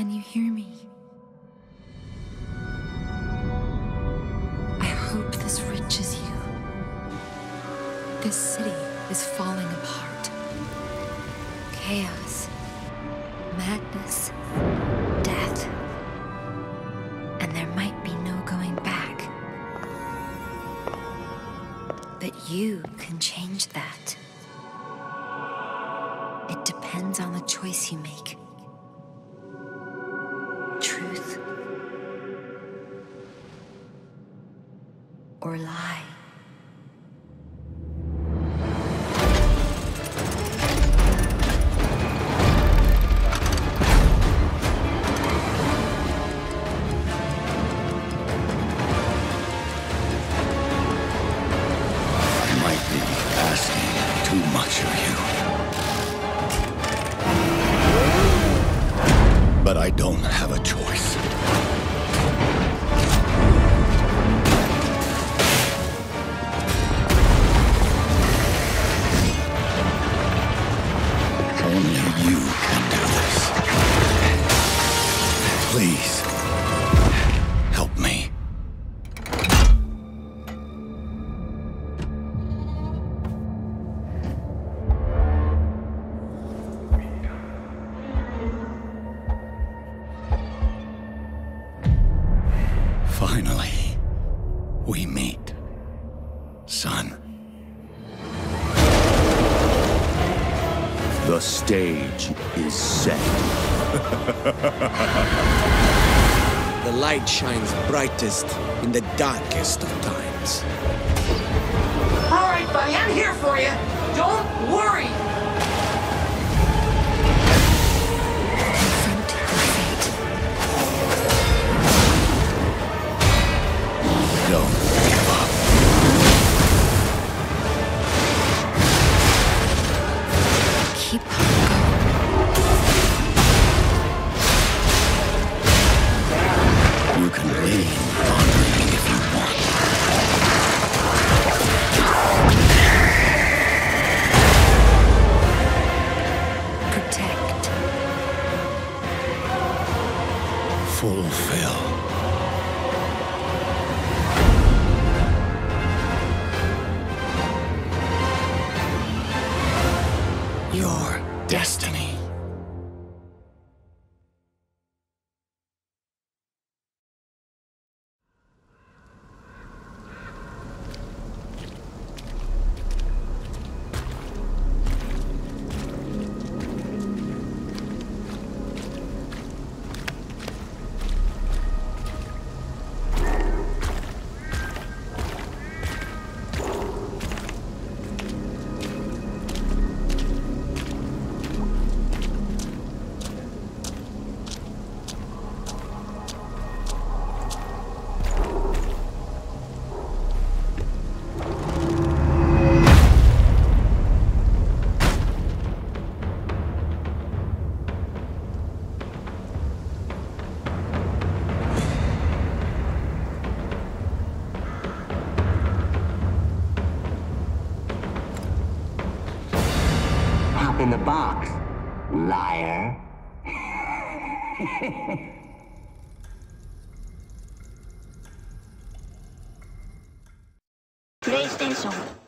Can you hear me? I hope this reaches you. This city is falling apart. Chaos, madness, death. And there might be no going back. But you can change that. It depends on the choice you make. Truth. Or lie. But I don't have a choice. Only you can do this. Please, help me. Finally, we meet, son. The stage is set. The light shines brightest in the darkest of times. All right, buddy, I'm here for you. Don't worry. Keep on going. You can lean on me if you want. Protect. Fulfill. Your destiny. In the box, liar. PlayStation.